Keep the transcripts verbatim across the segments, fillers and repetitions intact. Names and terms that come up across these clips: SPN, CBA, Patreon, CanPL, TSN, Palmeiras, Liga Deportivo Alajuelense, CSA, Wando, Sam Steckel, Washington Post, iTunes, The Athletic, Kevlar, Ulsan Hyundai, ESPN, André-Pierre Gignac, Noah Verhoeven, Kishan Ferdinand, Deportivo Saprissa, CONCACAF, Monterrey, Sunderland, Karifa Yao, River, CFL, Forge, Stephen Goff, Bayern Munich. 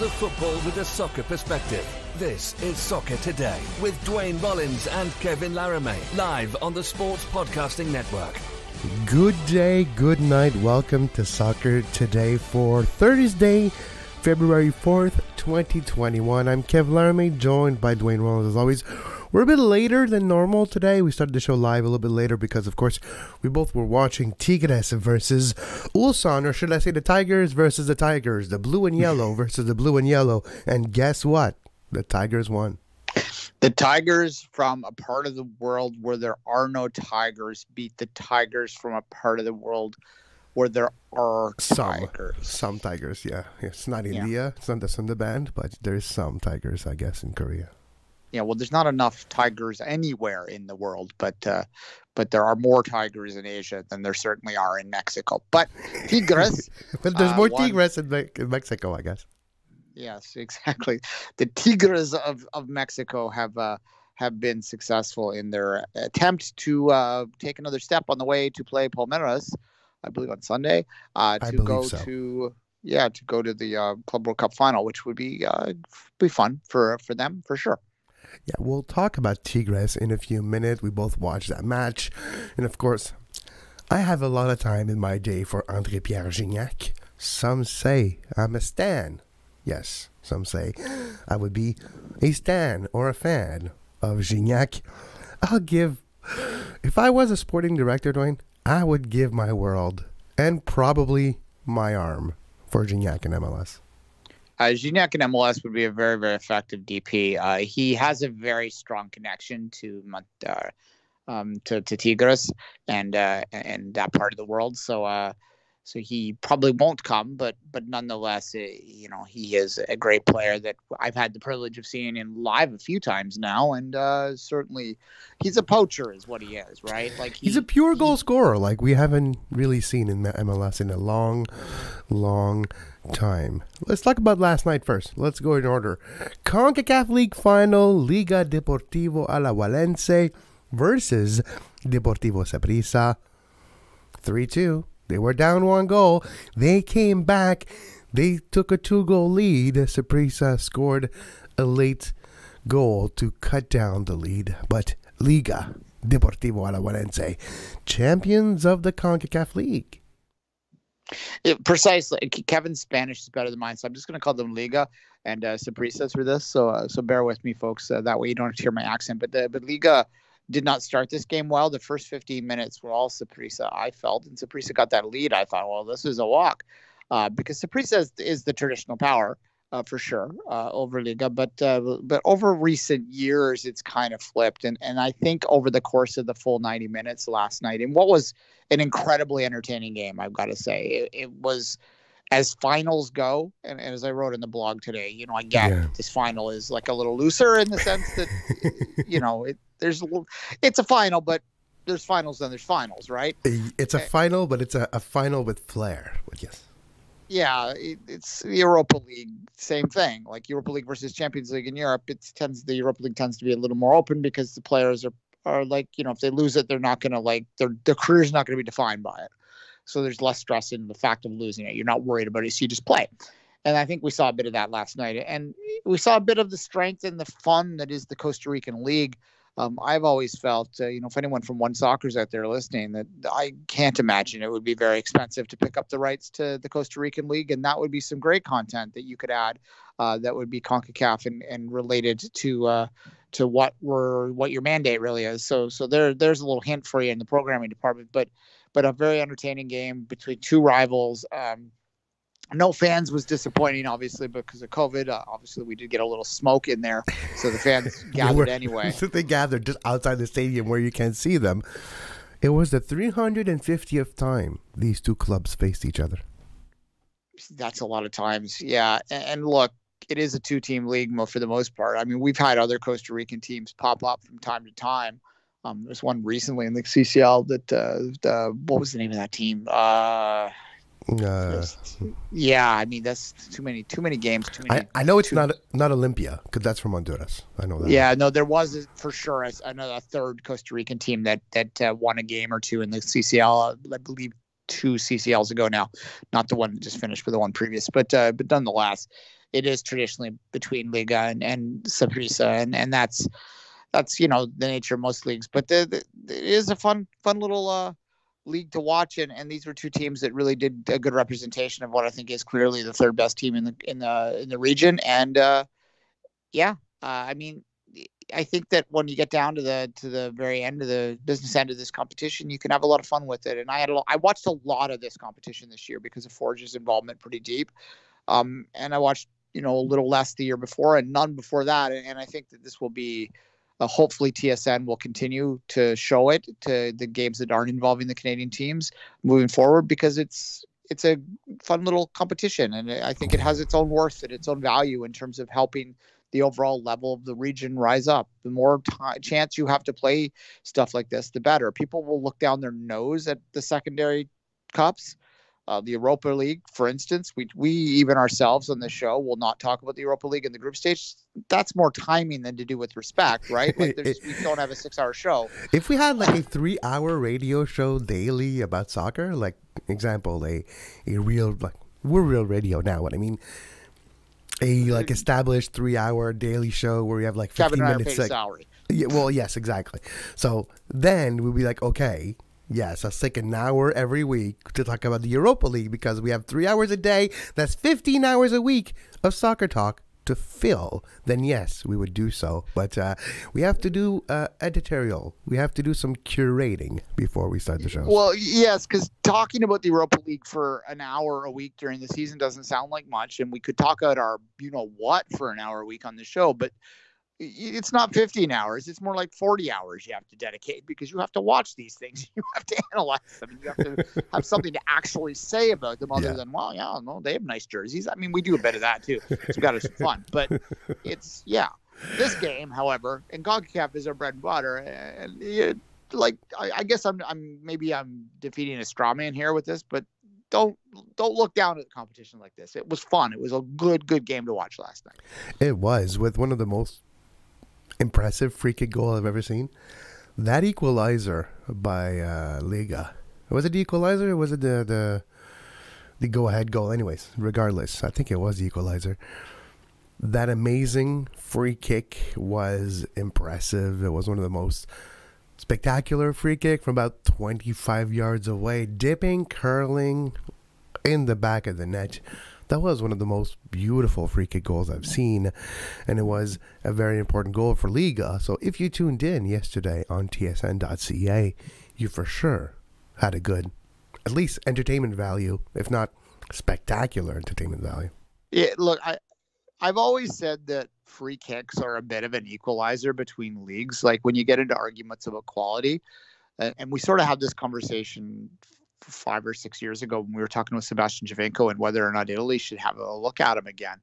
world of football with a soccer perspective. This is Soccer Today with Dwayne Rollins and Kevin Laramée, live on the Sports Podcasting Network. Good day, good night. Welcome to Soccer Today for Thursday, February fourth, twenty twenty-one. I'm Kev Laramée, joined by Dwayne Rollins as always. We're a bit later than normal today. We started the show live a little bit later because, of course, we both were watching Tigres versus Ulsan, or should I say the Tigers versus the Tigers, the blue and yellow versus the blue and yellow. And guess what? The Tigers won. The Tigers from a part of the world where there are no tigers beat the Tigers from a part of the world where there are some tigers. Some tigers, yeah. It's not India. Yeah. It's not the Sunderband, but there's some tigers, I guess, in Korea. Yeah, well, there's not enough tigers anywhere in the world, but uh, but there are more tigers in Asia than there certainly are in Mexico. But Tigres, but there's uh, more one, Tigres in, Me in Mexico, I guess. Yes, exactly. The Tigres of of Mexico have uh, have been successful in their attempt to uh, take another step on the way to play Palmeiras, I believe on Sunday, uh, to go so. to. Yeah, to go to the uh, Club World Cup final, which would be uh, be fun for for them for sure. Yeah, we'll talk about Tigres in a few minutes. We both watched that match. And, of course, I have a lot of time in my day for André-Pierre Gignac. Some say I'm a stan. Yes, some say I would be a stan or a fan of Gignac. I'll give... If I was a sporting director, Dwayne, I would give my world and probably my arm for Gignac and M L S. Uh, Gignac in M L S would be a very, very effective D P. Uh, he has a very strong connection to uh, um, to, to Tigres and uh, and that part of the world. So uh, so he probably won't come, but but nonetheless, uh, you know, he is a great player that I've had the privilege of seeing in live a few times now, and uh, certainly he's a poacher, is what he is, right? Like he, he's a pure goal he, scorer, like we haven't really seen in the M L S in a long, long time. time. Let's talk about last night first. Let's go in order. CONCACAF League Final, Liga Deportivo Alajuelense versus Deportivo Saprissa. three two. They were down one goal. They came back. They took a two-goal lead. Saprissa scored a late goal to cut down the lead. But Liga Deportivo Alajuelense, champions of the CONCACAF League. It, precisely. Kevin's Spanish is better than mine, so I'm just going to call them Liga and uh, Saprissa for this. So, uh, so bear with me, folks. Uh, that way you don't have to hear my accent. But, the, but Liga did not start this game well. The first fifteen minutes were all Saprissa, I felt, and Saprissa got that lead. I thought, well, this is a walk, uh, because Saprissa is, is the traditional power uh, for sure uh, over Liga. But, uh, but over recent years, it's kind of flipped, and and I think over the course of the full ninety minutes last night, and what was an incredibly entertaining game, I've got to say. It, it was, as finals go, and, and as I wrote in the blog today, you know, I get yeah. this final is like a little looser in the sense that, you know, it, there's it's a final, but there's finals, then there's finals, right? It's a final, but it's a, a final with flair, yes. Yeah, it, it's the Europa League, same thing. Like Europa League versus Champions League in Europe, it tends the Europa League tends to be a little more open because the players are Are like, you know, if they lose it, they're not going to like their their career's not going to be defined by it. So there's less stress in the fact of losing it. You're not worried about it. So you just play. And I think we saw a bit of that last night. And we saw a bit of the strength and the fun that is the Costa Rican League. Um, I've always felt, uh, you know, if anyone from One Soccer's out there listening, that I can't imagine it would be very expensive to pick up the rights to the Costa Rican League. And that would be some great content that you could add uh, that would be CONCACAF and, and related to uh, to what were what your mandate really is. So so there there's a little hint for you in the programming department. But but a very entertaining game between two rivals. Um, No fans was disappointing, obviously, because of COVID. Uh, obviously, we did get a little smoke in there, so the fans gathered were, anyway. So they gathered just outside the stadium where you can't see them. It was the three hundred fiftieth time these two clubs faced each other. That's a lot of times, yeah. And, and look, it is a two-team league for the most part. I mean, we've had other Costa Rican teams pop up from time to time. Um, there's one recently in the C C L that uh, the, what was the name of that team? Uh Uh, yeah, I mean that's too many, too many games. Too many. I, I know it's not not Olympia because that's from Honduras. I know that. Yeah, no, there was for sure a, another third Costa Rican team that that uh, won a game or two in the C C L. I believe two C C Ls ago now, not the one that just finished, but the one previous. But uh, but nonetheless, it is traditionally between Liga and, and Saprissa, and, and that's, that's, you know, the nature of most leagues. But the, the, it is a fun, fun little uh, league to watch. And, and these were two teams that really did a good representation of what I think is clearly the third best team in the, in the, in the region. And uh, yeah, uh, I mean, I think that when you get down to the to the very end of the business end of this competition, you can have a lot of fun with it. And I had a lot, I watched a lot of this competition this year because of Forge's involvement pretty deep. Um, and I watched, you know, a little less the year before and none before that. And, and I think that this will be, uh, hopefully T S N will continue to show it to the games that aren't involving the Canadian teams moving forward, because it's, it's a fun little competition. And I think it has its own worth and its own value in terms of helping the overall level of the region rise up. The more t- chance you have to play stuff like this, the better. People will look down their nose at the secondary cups, uh, the Europa League, for instance. We we even ourselves on the show will not talk about the Europa League in the group stage. That's more timing than to do with respect, right? Like there's, we don't have a six-hour show. If we had like a three-hour radio show daily about soccer, like example, a a real like we're real radio now. What I mean. A like established three-hour daily show where we have like fifteen minutes. Like, salary. Yeah, well, yes, exactly. So then we'll be like, okay, yes, let's take an hour every week to talk about the Europa League because we have three hours a day. That's fifteen hours a week of soccer talk to fill. Then yes, we would do so, but uh, we have to do uh, editorial. We have to do some curating before we start the show. Well, yes, because talking about the Europa League for an hour a week during the season doesn't sound like much, and we could talk about our you know what for an hour a week on the show, but it's not fifteen hours. It's more like forty hours you have to dedicate because you have to watch these things. You have to analyze them. And you have to have something to actually say about them other yeah. than, well, yeah, no, they have nice jerseys. I mean, we do a bit of that too. So we've got some fun. But it's, yeah. This game, however, and CONCACAF is our bread and butter. And it, like, I, I guess I'm, I'm, maybe I'm defeating a straw man here with this, but Don't don't look down at a competition like this. It was fun. It was a good, good game to watch last night. It was, with one of the most impressive free kick goal I've ever seen. That equalizer by uh, Liga. Was it the equalizer or was it the the, the go-ahead goal? Anyways, regardless, I think it was the equalizer. That amazing free kick was impressive. It was one of the most spectacular free kick from about twenty-five yards away. Dipping, curling in the back of the net. That was one of the most beautiful free kick goals I've seen, and it was a very important goal for Liga. So if you tuned in yesterday on T S N dot C A, you for sure had a good, at least entertainment value, if not spectacular entertainment value. Yeah, look, I, I've always said that free kicks are a bit of an equalizer between leagues. Like when you get into arguments about quality, uh, and we sort of had this conversation five or six years ago when we were talking with Sebastian Giovinco and whether or not Italy should have a look at him again.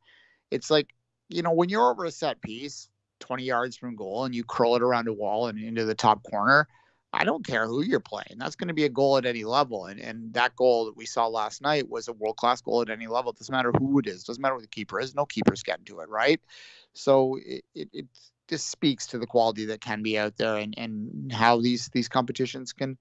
It's like, you know, when you're over a set piece twenty yards from goal and you curl it around a wall and into the top corner, I don't care who you're playing. That's going to be a goal at any level. And and that goal that we saw last night was a world-class goal at any level. It doesn't matter who it is. It doesn't matter who the keeper is. No keepers get to it, right? So it, it, it just speaks to the quality that can be out there and, and how these, these competitions can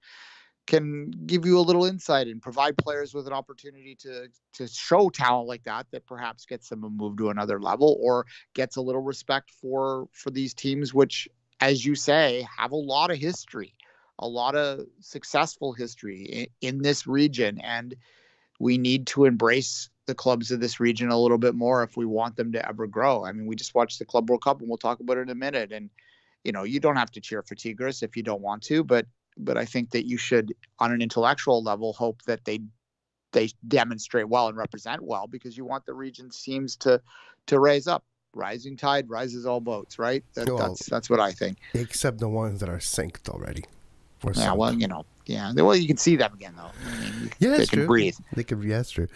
can give you a little insight and provide players with an opportunity to to show talent like that, that perhaps gets them a move to another level or gets a little respect for, for these teams, which, as you say, have a lot of history, a lot of successful history in, in this region. And we need to embrace the clubs of this region a little bit more if we want them to ever grow. I mean, we just watched the Club World Cup and we'll talk about it in a minute. And, you know, you don't have to cheer for Tigres if you don't want to, but But I think that you should, on an intellectual level, hope that they they demonstrate well and represent well, because you want the region's teams to to rise up. Rising tide rises all boats, right? That, well, that's that's what I think. Except the ones that are synced already. Or yeah, something. Well, you know, yeah. Well, you can see them again, though. I mean, yeah, that's they can true. breathe. They can, yeah, that's true.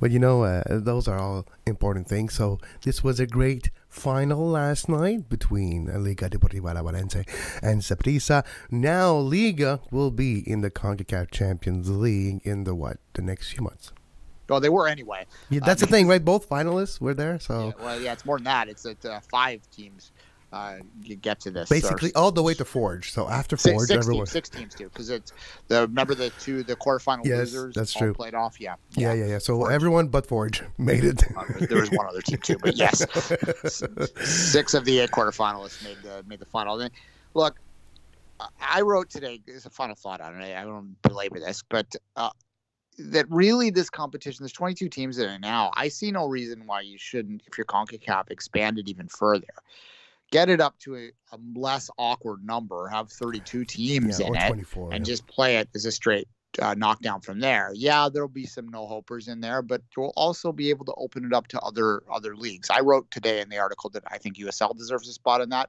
But you know, uh, those are all important things. So this was a great final last night between Liga Deportiva Alajuelense and Saprissa. Now Liga will be in the CONCACAF Champions League in the what the next few months. Well, they were anyway. Yeah, that's uh, the thing, right? Both finalists were there. So yeah, well, yeah, it's more than that. It's at uh, five teams. uh, you get to this. Basically, or, all the way to Forge. So after Forge, six, six everyone teams, six teams do because it's the remember the two the quarterfinal yes, losers. That's true. All played off. Yeah. Yeah, yeah, yeah. yeah. So Forge. Everyone but Forge made it. Uh, there was one other team too, but yes, six of the eight quarterfinalists made the made the final. And look, I wrote today. There's a final thought on it. I don't belabor this, but. Uh, That really, this competition, there's twenty-two teams in it now. I see no reason why you shouldn't, if you're CONCACAF, expand it even further. Get it up to a, a less awkward number, have thirty-two teams yeah, in it, and yeah. just play it as a straight uh, knockdown from there. Yeah, there'll be some no-hopers in there, but you'll also be able to open it up to other other leagues. I wrote today in the article that I think U S L deserves a spot in that.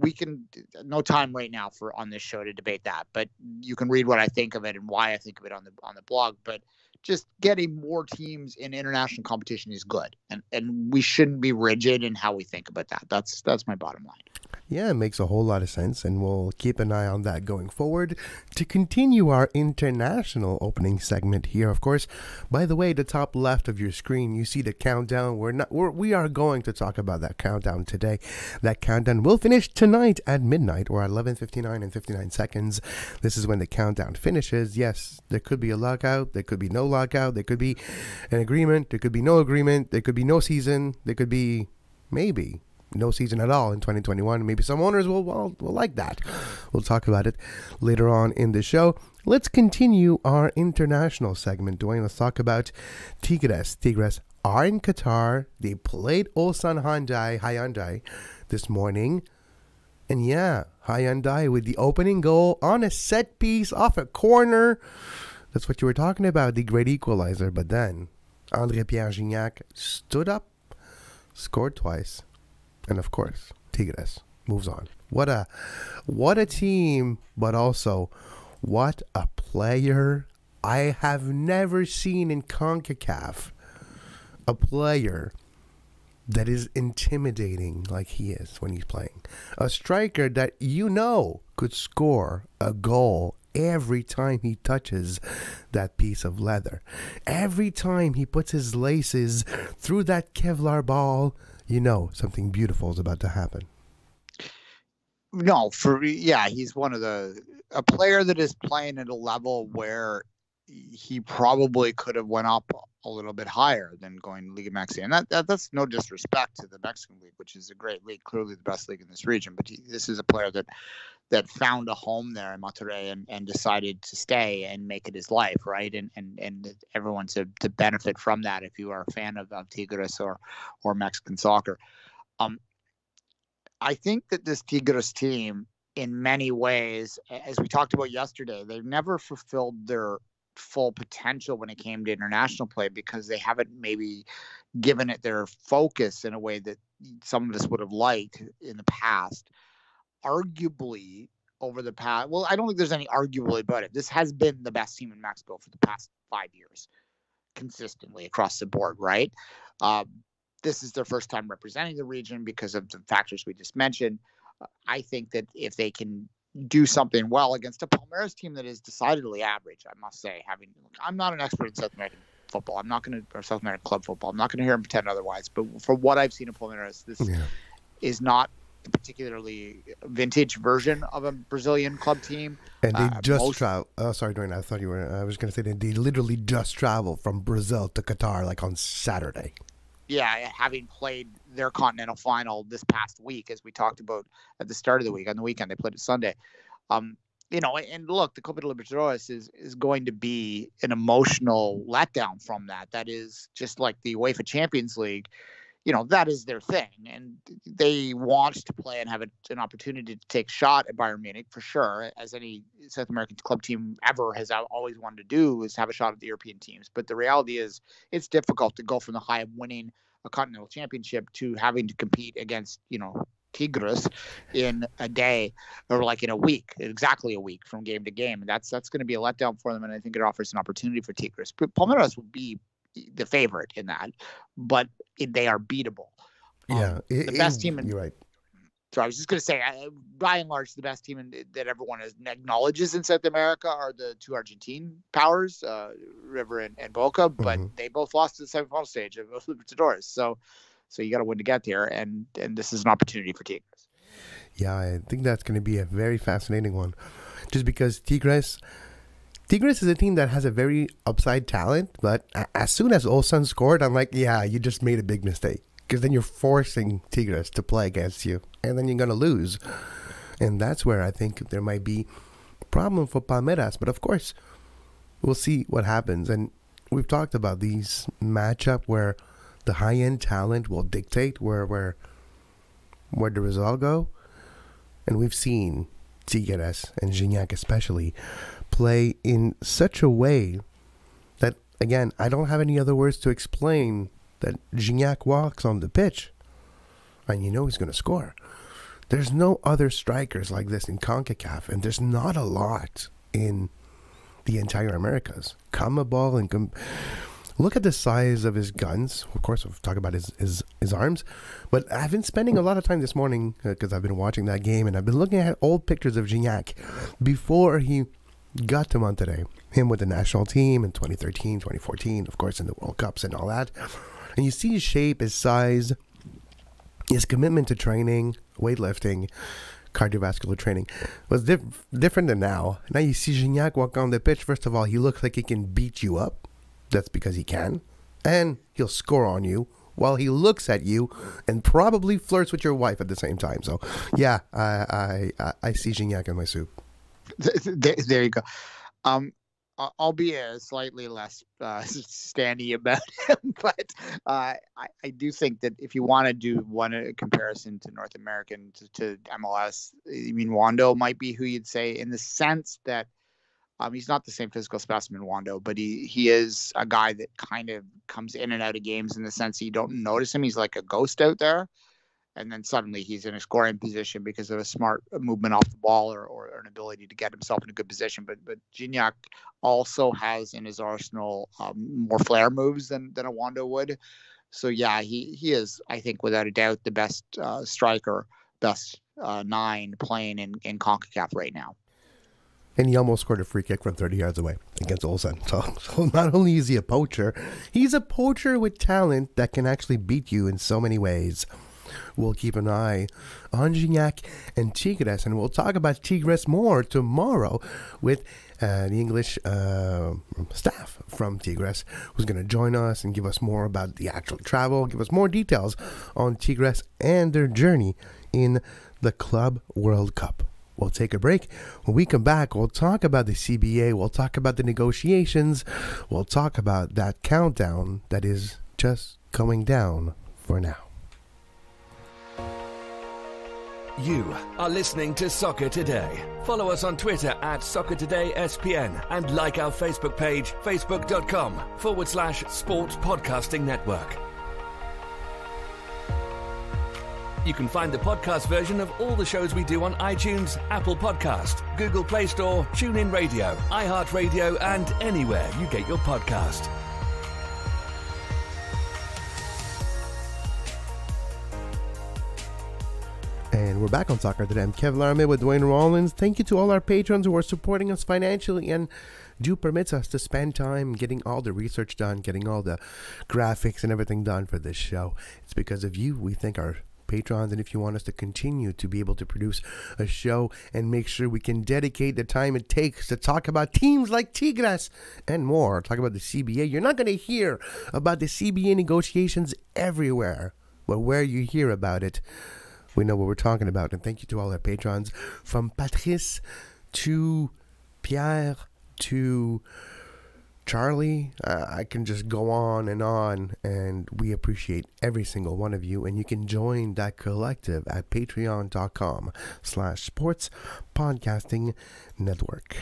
We can no time right now for on this show to debate that, but you can read what I think of it and why I think of it on the on the blog. But just getting more teams in international competition is good, and and we shouldn't be rigid in how we think about that. That's that's my bottom line. Yeah, it makes a whole lot of sense, and we'll keep an eye on that going forward. To continue our international opening segment here, of course, by the way, the top left of your screen, you see the countdown. We're not, we're, we are going to talk about that countdown today. That countdown will finish tonight at midnight, or eleven fifty-nine and fifty-nine seconds. This is when the countdown finishes. Yes, there could be a lockout. There could be no lockout. There could be an agreement. There could be no agreement. There could be no season. There could be maybe no season at all in twenty twenty-one. Maybe some owners will, will, will like that. We'll talk about it later on in the show. Let's continue our international segment, Dwayne. Let's talk about Tigres. Tigres are in Qatar. They played Ulsan Hyundai, Hyundai this morning. And yeah, Hyundai with the opening goal on a set piece off a corner. That's what you were talking about, the great equalizer. But then André-Pierre Gignac stood up, scored twice. And of course, Tigres moves on. What a, what a team, but also what a player. I have never seen in CONCACAF a player that is intimidating like he is when he's playing. A striker that you know could score a goal every time he touches that piece of leather. Every time he puts his laces through that Kevlar ball, you know something beautiful is about to happen. No, for yeah, he's one of the a player that is playing at a level where he probably could have went up a little bit higher than going to Liga Mexi, and that, that that's no disrespect to the Mexican league, which is a great league, clearly the best league in this region. But he, this is a player that that found a home there in Monterrey and, and decided to stay and make it his life, right? And and and everyone to to benefit from that if you are a fan of, of Tigres or or Mexican soccer. Um, I think that this Tigres team, in many ways, as we talked about yesterday, they've never fulfilled their full potential when it came to international play because they haven't maybe given it their focus in a way that some of us would have liked in the past. Arguably over the past, well, I don't think there's any arguably about it. This has been the best team in Mexico for the past five years, consistently across the board, right? Um, this is their first time representing the region because of the factors we just mentioned. I think that if they can do something well against a Palmeiras team that is decidedly average, I must say, having, I'm not an expert in South American football. I'm not going to, or South American club football. I'm not going to hear him pretend otherwise, but from what I've seen in Palmeiras, this yeah. is not a particularly vintage version of a Brazilian club team. And they uh, just travel. Oh, sorry, Dwayne. I thought you were, I was going to say that they literally just traveled from Brazil to Qatar, like on Saturday. Yeah, having played their continental final this past week, as we talked about at the start of the week, on the weekend, they played it Sunday. Um, you know, and look, the Copa Libertadores is, is going to be an emotional letdown from that. That is just like the UEFA Champions League. You know, that is their thing. And they want to play and have a, an opportunity to take shot at Bayern Munich, for sure, as any South American club team ever has always wanted to do, is have a shot at the European teams. But the reality is it's difficult to go from the high of winning a continental championship to having to compete against, you know, Tigres in a day or like in a week, exactly a week from game to game. And that's, that's going to be a letdown for them. And I think it offers an opportunity for Tigres. But Palmeiras will be the favorite in that, but they are beatable. Yeah, um, it, the best it, team. In, you're right. So I was just going to say, I, by and large, the best team in, that everyone is, acknowledges in South America are the two Argentine powers, uh, River and, and Boca, but mm-hmm. they both lost to the semifinal stage of Libertadores. So, so you got to win to get there, and and this is an opportunity for Tigres. Yeah, I think that's going to be a very fascinating one, just because Tigres, Tigres is a team that has a very upside talent, but as soon as Ulsan scored, I'm like, yeah, you just made a big mistake, because then you're forcing Tigres to play against you, and then you're going to lose. And that's where I think there might be a problem for Palmeiras. But of course, we'll see what happens. And we've talked about these matchup where the high-end talent will dictate where, where, where the result go. And we've seen Tigres and Gignac especially play in such a way that, again, I don't have any other words to explain that Gignac walks on the pitch and you know he's going to score. There's no other strikers like this in CONCACAF, and there's not a lot in the entire Americas. Come a ball and come... Look at the size of his guns. Of course, we'll talk about his, his, his arms. But I've been spending a lot of time this morning because uh, I've been watching that game, and I've been looking at old pictures of Gignac before he got to Monterrey. Him with the national team in twenty thirteen, twenty fourteen, of course, in the World Cups and all that. And you see his shape, his size, his commitment to training, weightlifting, cardiovascular training was diff different than now. Now you see Gignac walk on the pitch. First of all, he looks like he can beat you up. That's because he can, and he'll score on you while he looks at you and probably flirts with your wife at the same time. So, yeah, I I, I see Gignac in my soup. There, there you go. Um, I'll be a slightly less uh, standy about him, but uh, I, I do think that if you want to do one comparison to North American to, to M L S, I mean, Wando might be who you'd say, in the sense that Um, he's not the same physical specimen, Wando, but he, he is a guy that kind of comes in and out of games in the sense that you don't notice him. He's like a ghost out there, and then suddenly he's in a scoring position because of a smart movement off the ball or, or, or an ability to get himself in a good position. But but Gignac also has in his arsenal um, more flair moves than, than a Wando would. So, yeah, he, he is, I think, without a doubt, the best uh, striker, best uh, nine playing in, in CONCACAF right now. And he almost scored a free kick from thirty yards away against Ulsan. So, so not only is he a poacher, he's a poacher with talent that can actually beat you in so many ways. We'll keep an eye on Gignac and Tigres, and we'll talk about Tigres more tomorrow with uh, the English uh, staff from Tigres, who's going to join us and give us more about the actual travel, give us more details on Tigres and their journey in the Club World Cup. We'll take a break. When we come back, we'll talk about the C B A. We'll talk about the negotiations. We'll talk about that countdown that is just going down for now. You are listening to Soccer Today. Follow us on Twitter at Soccer Today S P N and like our Facebook page, facebook.com forward slash Sports Podcasting Network. You can find the podcast version of all the shows we do on iTunes, Apple Podcast, Google Play Store, TuneIn Radio, iHeartRadio, and anywhere you get your podcast. And we're back on Soccer Today. I'm Kevin Laramée with Dwayne Rollins. Thank you to all our patrons who are supporting us financially and do permits us to spend time getting all the research done, getting all the graphics and everything done for this show. It's because of you we think our patrons, and if you want us to continue to be able to produce a show and make sure we can dedicate the time it takes to talk about teams like Tigres and more, talk about the C B A. You're not going to hear about the C B A negotiations everywhere, but where you hear about it, we know what we're talking about. And thank you to all our patrons, from Patrice to Pierre to Charlie. uh, I can just go on and on, and we appreciate every single one of you, and you can join that collective at patreon.com slash sports podcasting network.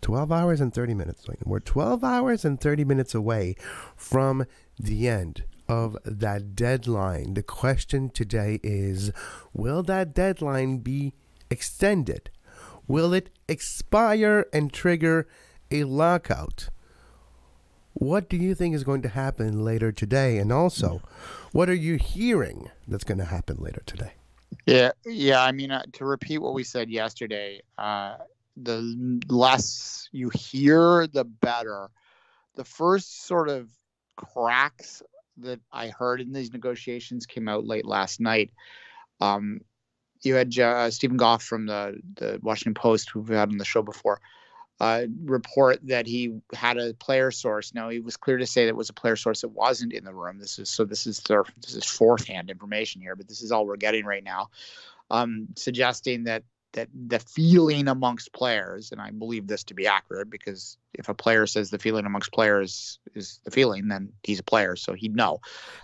twelve hours and thirty minutes. We're twelve hours and thirty minutes away from the end of that deadline. The question today is, will that deadline be extended? Will it expire and trigger a lockout? What do you think is going to happen later today? And also, what are you hearing that's going to happen later today? Yeah, yeah. I mean, uh, to repeat what we said yesterday, uh, the less you hear, the better. The first sort of cracks that I heard in these negotiations came out late last night. Um, you had uh, Stephen Goff from the, the Washington Post, who we've had on the show before, uh, report that he had a player source. Now, it was clear to say that it was a player source that wasn't in the room. This is so. This is their, this is fourth-hand information here, but this is all we're getting right now, um, suggesting that that the feeling amongst players, and I believe this to be accurate, because if a player says the feeling amongst players is the feeling, then he's a player, so he'd know.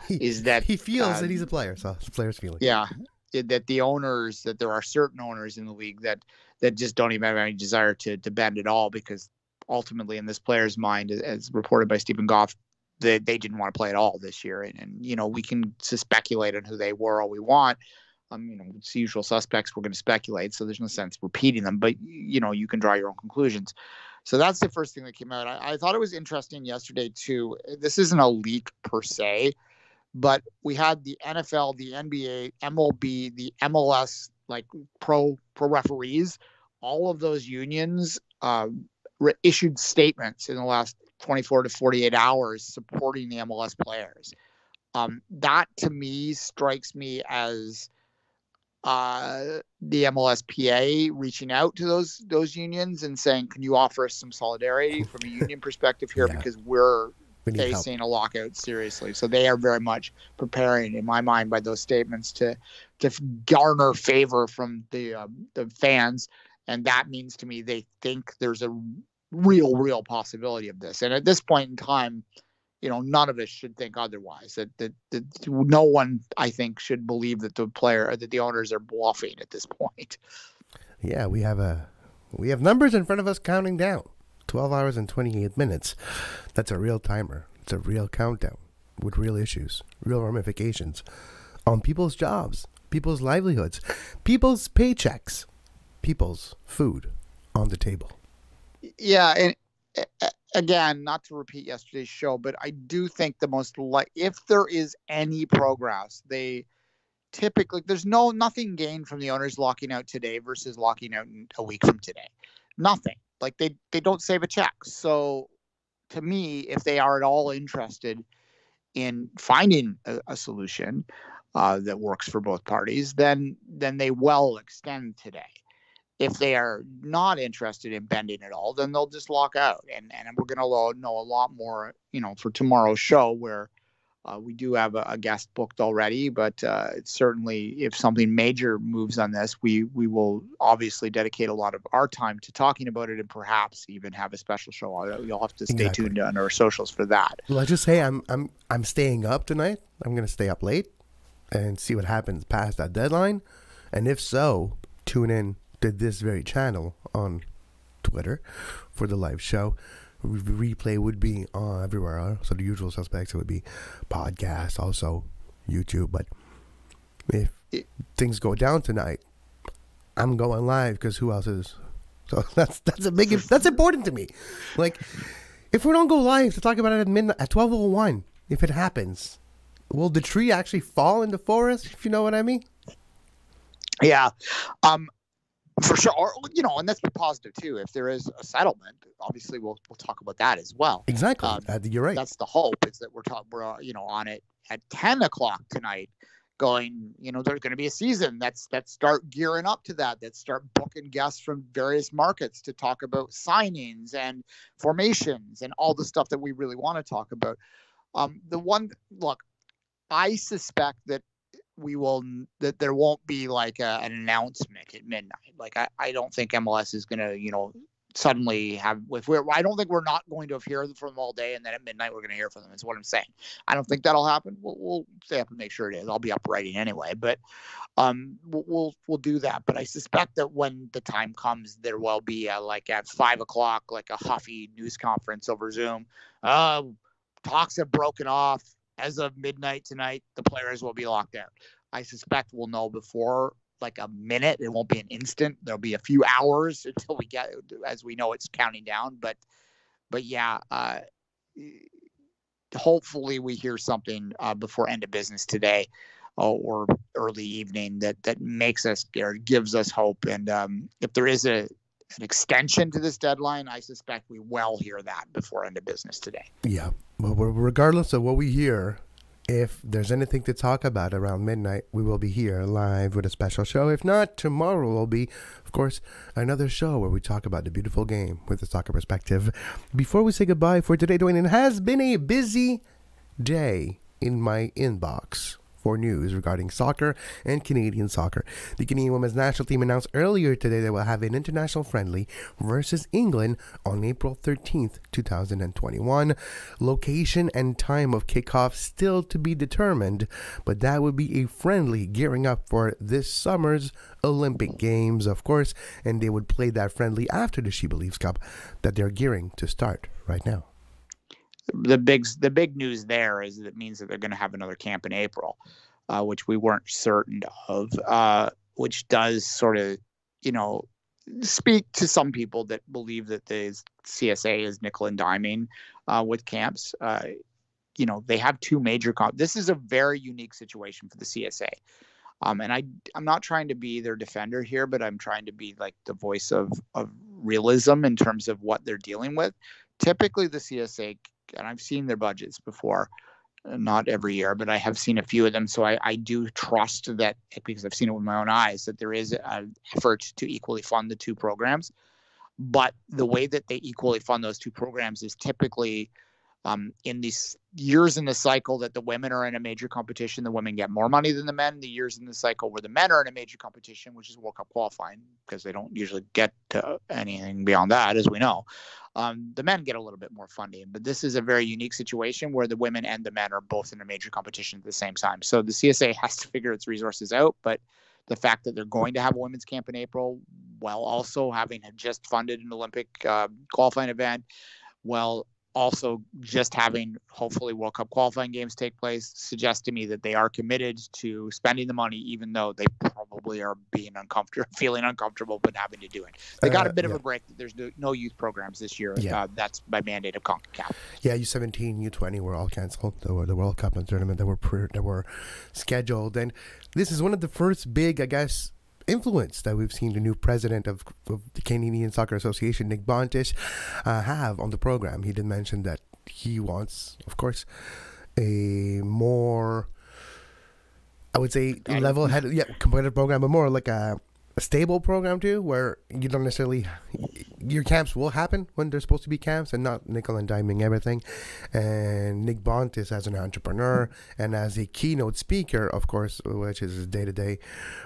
He, is that he feels uh, that he's a player, so it's a player's feeling. Yeah, that the owners, that there are certain owners in the league that that just don't even have any desire to to bend at all, because ultimately in this player's mind, as reported by Stephen Goff, they, they didn't want to play at all this year. And, and you know, we can speculate on who they were all we want. Um, you know, it's the usual suspects. We're going to speculate, so there's no sense repeating them. But, you know, you can draw your own conclusions. So that's the first thing that came out. I, I thought it was interesting yesterday, too. This isn't a leak per se, but we had the N F L, the N B A, M L B, the M L S, like pro pro referees, all of those unions uh, re- issued statements in the last twenty-four to forty-eight hours supporting the M L S players. Um, that, to me, strikes me as Uh, the M L S P A reaching out to those those unions and saying, can you offer us some solidarity from a union perspective here? Yeah. Because we're we facing help. a lockout seriously. So they are very much preparing, in my mind, by those statements to to garner favor from the uh, the fans. And that means to me they think there's a real, real possibility of this. And at this point in time, you know, none of us should think otherwise. That, that that no one, I think, should believe that the player, that the owners are bluffing at this point. Yeah, we have a we have numbers in front of us counting down. twelve hours and twenty-eight minutes. That's a real timer. It's a real countdown with real issues, real ramifications on people's jobs, people's livelihoods, people's paychecks, people's food on the table. Yeah, and uh, again, not to repeat yesterday's show, but I do think the most like, if there is any progress, they typically, there's no nothing gained from the owners locking out today versus locking out a week from today. Nothing. Like they they don't save a check. So to me, if they are at all interested in finding a, a solution uh, that works for both parties, then then they will extend today. If they are not interested in bending at all, then they'll just lock out. And and we're going to know a lot more, you know, for tomorrow's show, where uh, we do have a, a guest booked already. But uh, it's certainly, if something major moves on this, we we will obviously dedicate a lot of our time to talking about it, and perhaps even have a special show. You'll have to stay exactly. tuned on our socials for that. Well, I just say I'm I'm I'm staying up tonight. I'm going to stay up late and see what happens past that deadline. And if so, tune in to this very channel on Twitter for the live show. Re- replay would be on everywhere else. So the usual suspects, it would be podcast, also YouTube. But if it, things go down tonight, I'm going live, because who else is? So that's that's a big that's important to me. Like, if we don't go live to talk about it at midnight at twelve oh one, if it happens, will the tree actually fall in the forest? If you know what I mean? Yeah. Um. For sure, or, you know, and let's be positive too. If there is a settlement, obviously we'll we'll talk about that as well. Exactly, um, you're right. That's the hope, is that we're talking, we're uh, you know, on it at ten o'clock tonight, going, you know, there's going to be a season. That's that start gearing up to that. That start booking guests from various markets to talk about signings and formations and all the stuff that we really want to talk about. Um, the one look, I suspect that. we will that there won't be like a, an announcement at midnight. Like I, I don't think M L S is going to, you know, suddenly have with we're I don't think we're not going to have heard from them all day, and then at midnight we're going to hear from them, is what I'm saying. I don't think that'll happen. We'll, we'll stay up and make sure it is. I'll be up writing anyway, but um, we'll we'll do that. But I suspect that when the time comes, there will be a, like at five o'clock, like a huffy news conference over Zoom. Uh, talks have broken off. As of midnight tonight, the players will be locked out. I suspect we'll know before like a minute. It won't be an instant. There'll be a few hours until we get, as we know, it's counting down. But, but yeah, uh, hopefully we hear something uh, before end of business today, uh, or early evening, that that makes us or gives us hope. And um, if there is a an extension to this deadline, I suspect we will hear that before end of business today. Yeah. Well, regardless of what we hear, If there's anything to talk about around midnight, we will be here live with a special show. If not, tomorrow will be, of course, another show where we talk about the beautiful game with a soccer perspective. Before we say goodbye for today, Dwayne, it has been a busy day in my inbox for news regarding soccer and Canadian soccer. The Canadian women's national team announced earlier today they will have an international friendly versus England on April thirteenth two thousand twenty-one. Location and time of kickoff still to be determined, but that would be a friendly gearing up for this summer's Olympic Games, of course, and they would play that friendly after the She Believes Cup that they're gearing to start right now. The big, the big news there is that it means that they're going to have another camp in April, uh, which we weren't certain of, uh, which does sort of, you know, speak to some people that believe that the C S A is nickel and diming uh, with camps. Uh, you know, they have two major comps. This is a very unique situation for the C S A. Um, and I, I'm not trying to be their defender here, but I'm trying to be like the voice of, of realism in terms of what they're dealing with. Typically, the C S A, and I've seen their budgets before, not every year, but I have seen a few of them. So I, I do trust that, because I've seen it with my own eyes, that there is an effort to equally fund the two programs. But the way that they equally fund those two programs is typically um, in these years in the cycle that the women are in a major competition, the women get more money than the men. The years in the cycle where the men are in a major competition, which is World Cup qualifying, because they don't usually get to anything beyond that, as we know. Um, the men get a little bit more funding, but this is a very unique situation where the women and the men are both in a major competition at the same time. So the C S A has to figure its resources out, but the fact that they're going to have a women's camp in April, while also having just funded an Olympic uh, qualifying event, while also just having hopefully World Cup qualifying games take place, suggests to me that they are committed to spending the money, even though they probably are being uncomfortable, feeling uncomfortable, but having to do it. They got uh, a bit yeah. of a break. There's no, no youth programs this year. Yeah. Uh, that's by mandate of CONCACAF. Yeah, U seventeen, U twenty were all canceled. There were the World Cup and tournament that were pre that were scheduled, and this is one of the first big, I guess, influence that we've seen the new president of, of the Canadian Soccer Association, Nick Bontis, uh, have on the program. He did mention that he wants, of course, a more, I would say, level-headed, yeah, competitive program, but more like a, a stable program too, where you don't necessarily, your camps will happen when they're supposed to be camps and not nickel and diming everything. And Nick Bontis, as an entrepreneur and as a keynote speaker, of course, which is his day-to-day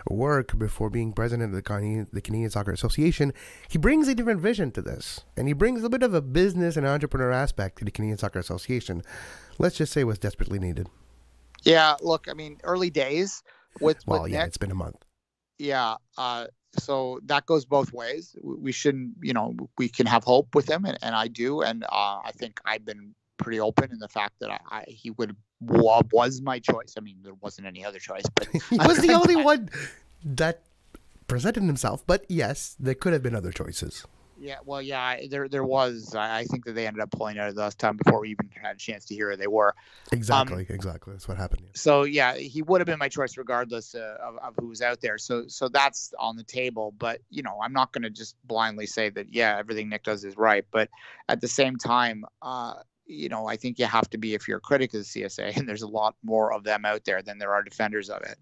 work before being president of the Canadian, the Canadian Soccer Association, he brings a different vision to this. And he brings a bit of a business and entrepreneur aspect to the Canadian Soccer Association. Let's just say it was desperately needed. Yeah, look, I mean, early days with, well, with yeah, Nick, it's been a month. Yeah, uh, so that goes both ways. We shouldn't, you know, we can have hope with him, and, and I do. And uh, I think I've been pretty open in the fact that I, I he would was my choice. I mean, there wasn't any other choice, but he was the only one that presented himself. But yes, there could have been other choices. Yeah, well, yeah, there there was. I think that they ended up pulling out of the last time before we even had a chance to hear who they were. Exactly, um, exactly. That's what happened. So, yeah, he would have been my choice regardless uh, of, of who was out there. So so that's on the table. But, you know, I'm not going to just blindly say that, yeah, everything Nick does is right. But at the same time, uh, you know, I think you have to be, if you're a critic of the C S A, and there's a lot more of them out there than there are defenders of it,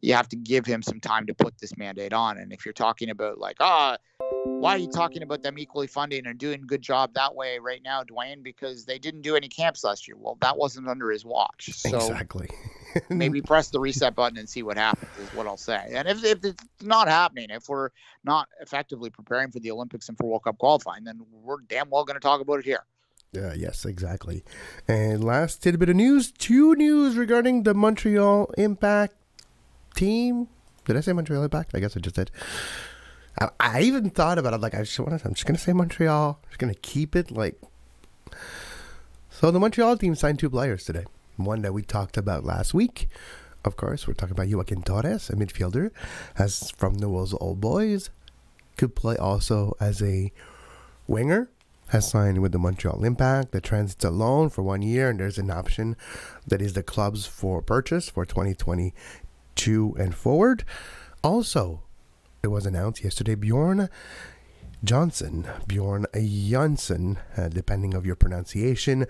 you have to give him some time to put this mandate on. And if you're talking about like, ah, oh, why are you talking about them equally funding and doing a good job that way right now, Dwayne? Because they didn't do any camps last year. Well, that wasn't under his watch. So exactly. Maybe press the reset button and see what happens is what I'll say. And if, if it's not happening, if we're not effectively preparing for the Olympics and for World Cup qualifying, then we're damn well going to talk about it here. Uh, yes, exactly. And last tidbit of news, two news regarding the Montreal Impact team. Did I say Montreal Impact? I guess I just did. I, I even thought about it. Like I just want to, I'm just gonna say Montreal. I'm just gonna keep it like. So the Montreal team signed two players today. One that we talked about last week. Of course, we're talking about Joaquin Torres, a midfielder, as from Newell's Old Boys, could play also as a winger. Has signed with the Montreal Impact. The transit's a loan for one year, and there's an option that is the club's for purchase for twenty twenty-two and forward. Also, it was announced yesterday, Bjorn Johnson, Bjorn Johnson, uh, depending on your pronunciation,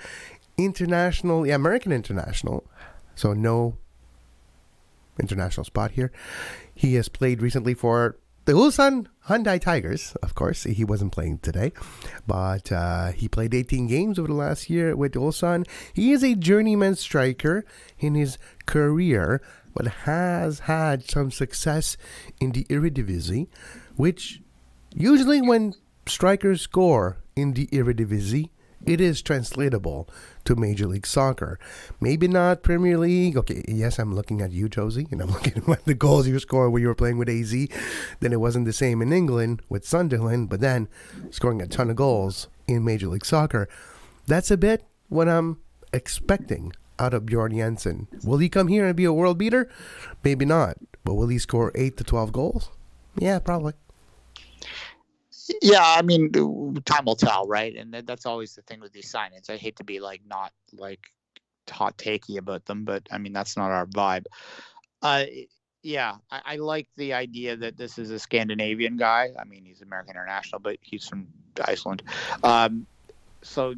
international, yeah, American international, So no international spot here. He has played recently for the Ulsan Hyundai Tigers. Of course, he wasn't playing today, but uh, he played eighteen games over the last year with Ulsan. He is a journeyman striker in his career, but has had some success in the Eredivisie, which usually when strikers score in the Eredivisie, it is translatable to Major League Soccer. Maybe not Premier League. Okay, yes, I'm looking at you, Jozy, and I'm looking at the goals you scored when you were playing with A Z. Then it wasn't the same in England with Sunderland, but then scoring a ton of goals in Major League Soccer. That's a bit what I'm expecting out of Bjorn Jensen. Will he come here and be a world beater? Maybe not. But will he score eight to twelve goals? Yeah, probably. Yeah, I mean, time will tell, right? And that's always the thing with these signings. I hate to be like not like hot takey about them, but I mean that's not our vibe. Uh, yeah, I, I like the idea that this is a Scandinavian guy. I mean, he's American international, but he's from Iceland. Um, so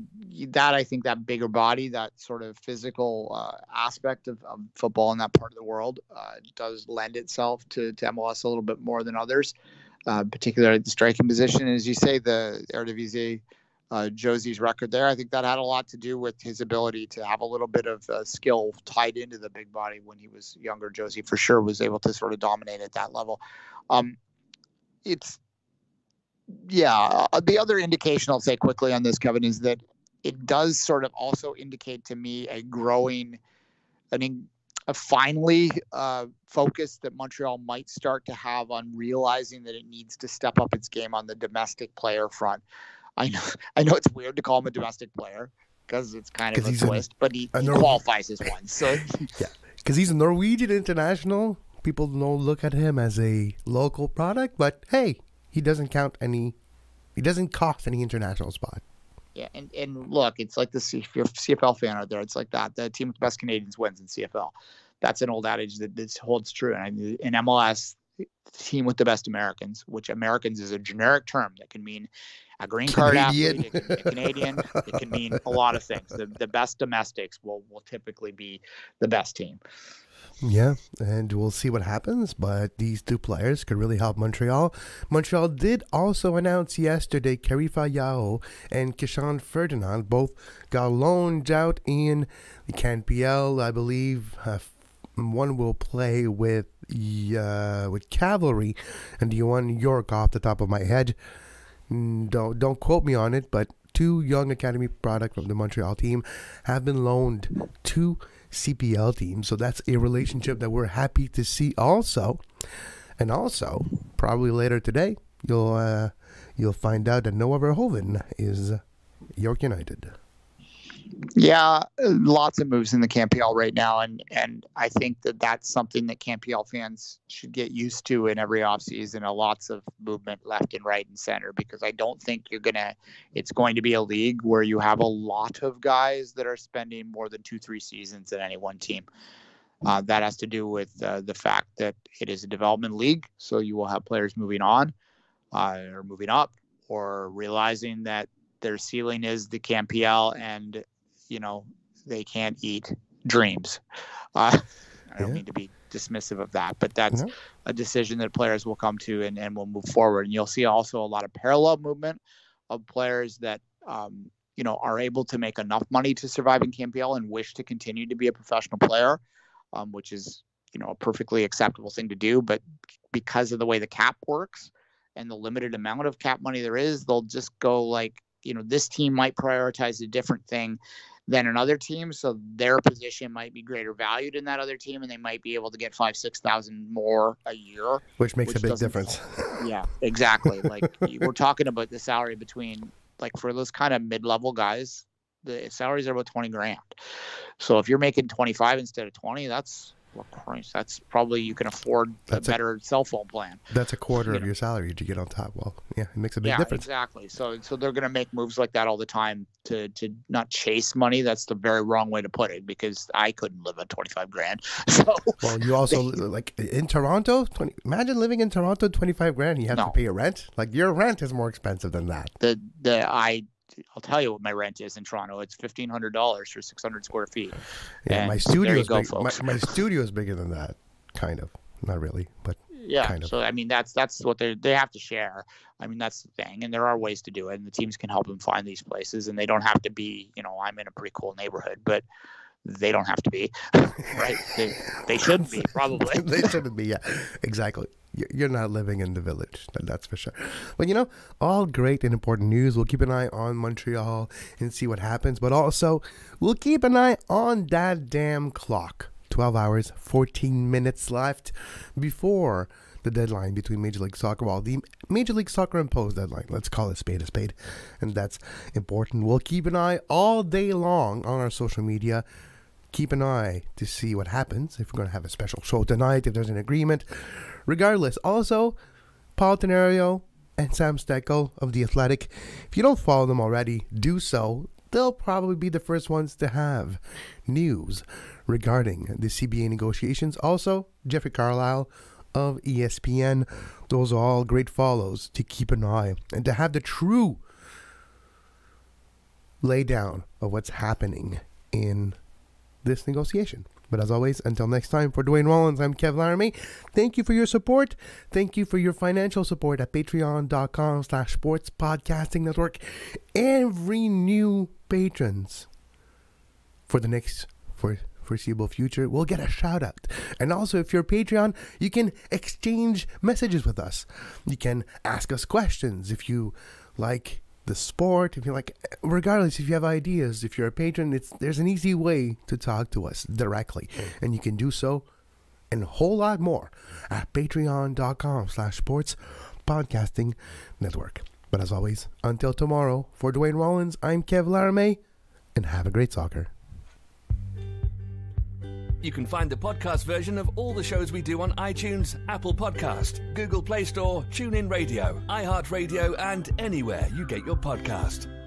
that I think that bigger body, that sort of physical uh, aspect of, of football in that part of the world uh, does lend itself to, to M L S a little bit more than others. Uh, particularly at the striking position. As you say, the Eredivisie, uh, Jozy's record there, I think that had a lot to do with his ability to have a little bit of uh, skill tied into the big body when he was younger. Jozy, for sure, was able to sort of dominate at that level. Um, it's, yeah, uh, the other indication I'll say quickly on this, Kevin, is that it does sort of also indicate to me a growing, an in, a finally uh, focus that Montreal might start to have on realizing that it needs to step up its game on the domestic player front. I know, I know it's weird to call him a domestic player because it's kind of a twist, a, but he, he qualifies as one. So yeah, because he's a Norwegian international, people don't look at him as a local product. But hey, he doesn't count any, he doesn't cost any international spot. Yeah, and, and look, it's like the C if you're a C F L fan out there, it's like that. The team with the best Canadians wins in C F L. That's an old adage that this holds true. And in M L S, the team with the best Americans, which Americans is a generic term that can mean a green card Canadian. athlete, a, a Canadian. It can mean a lot of things. The, the best domestics will, will typically be the best team. Yeah, and we'll see what happens, but these two players could really help Montreal. Montreal did also announce yesterday Karifa Yao and Kishan Ferdinand both got loaned out in the CanPL, I believe. Uh, one will play with uh, with Cavalry, and the one York off the top of my head. Don't, don't quote me on it, but two young academy products of the Montreal team have been loaned to C P L team, so that's a relationship that we're happy to see also. And also, probably later today, you'll uh, you'll find out that Noah Verhoeven is York United. Yeah, lots of moves in the CanPL right now, and, and I think that that's something that CanPL fans should get used to in every offseason, a lots of movement left and right and center, because I don't think you're going to – it's going to be a league where you have a lot of guys that are spending more than two, three seasons at any one team. Uh, that has to do with uh, the fact that it is a development league, so you will have players moving on uh, or moving up or realizing that their ceiling is the CanPL and – you know, they can't eat dreams. Uh, I don't yeah. mean to be dismissive of that, but that's yeah. a decision that players will come to and, and will move forward. And you'll see also a lot of parallel movement of players that, um, you know, are able to make enough money to survive in CanPL and wish to continue to be a professional player, um, which is, you know, a perfectly acceptable thing to do. But because of the way the cap works and the limited amount of cap money there is, they'll just go like, you know, this team might prioritize a different thing than another team, so their position might be greater valued in that other team, and they might be able to get five, six thousand more a year, which makes which a big difference. Yeah, exactly. Like we're talking about the salary between, like for those kind of mid-level guys, the salaries are about twenty grand. So if you're making twenty-five instead of twenty, that's well, Christ, that's probably you can afford that's a better a, cell phone plan. That's a quarter you of know. your salary to get on top. Well, yeah, it makes a big yeah, difference. Exactly. So, so they're going to make moves like that all the time to to not chase money. That's the very wrong way to put it, because I couldn't live on twenty-five grand. So, well, you also like in Toronto. twenty, imagine living in Toronto, twenty-five grand. You have no. to pay a rent. Like your rent is more expensive than that. The the I I'll tell you what my rent is in Toronto. It's fifteen hundred dollars for six hundred square feet. Yeah, and my studio is big, my, my studio is bigger than that, kind of. Not really, but yeah. Kind of. So I mean, that's that's what they they have to share. I mean, that's the thing, and there are ways to do it, and the teams can help them find these places, and they don't have to be. You know, I'm in a pretty cool neighborhood, but they don't have to be, right? They they shouldn't be, probably. They shouldn't be. Yeah, exactly. You're not living in the village, that's for sure. But, you know, all great and important news. We'll keep an eye on Montreal and see what happens. But also, we'll keep an eye on that damn clock. twelve hours, fourteen minutes left before the deadline between Major League Soccer. Well, the Major League Soccer imposed deadline. Let's call it spade a spade. And that's important. We'll keep an eye all day long on our social media. Keep an eye to see what happens, if we're going to have a special show tonight, if there's an agreement. Regardless, also, Paul Tenario and Sam Steckel of The Athletic, if you don't follow them already, do so. They'll probably be the first ones to have news regarding the C B A negotiations. Also, Jeffrey Carlisle of E S P N. Those are all great follows to keep an eye and to have the true lay down of what's happening in this negotiation. But as always, until next time, for Dwayne Rollins, I'm Kev Laramie. Thank you for your support. Thank you for your financial support at patreon.com slash sports podcasting network. Every new patrons for the next for foreseeable future will get a shout out. And also, if you're Patreon, you can exchange messages with us. You can ask us questions if you like the sport, if you like, regardless, if you have ideas, if you're a patron, it's there's an easy way to talk to us directly, and you can do so and a whole lot more at patreon.com slash sports podcasting network. But as always, until tomorrow, for Dwayne Rollins, I'm Kev Laramée, and have a great soccer. You can find the podcast version of all the shows we do on iTunes, Apple Podcast, Google Play Store, TuneIn Radio, iHeartRadio, and anywhere you get your podcast.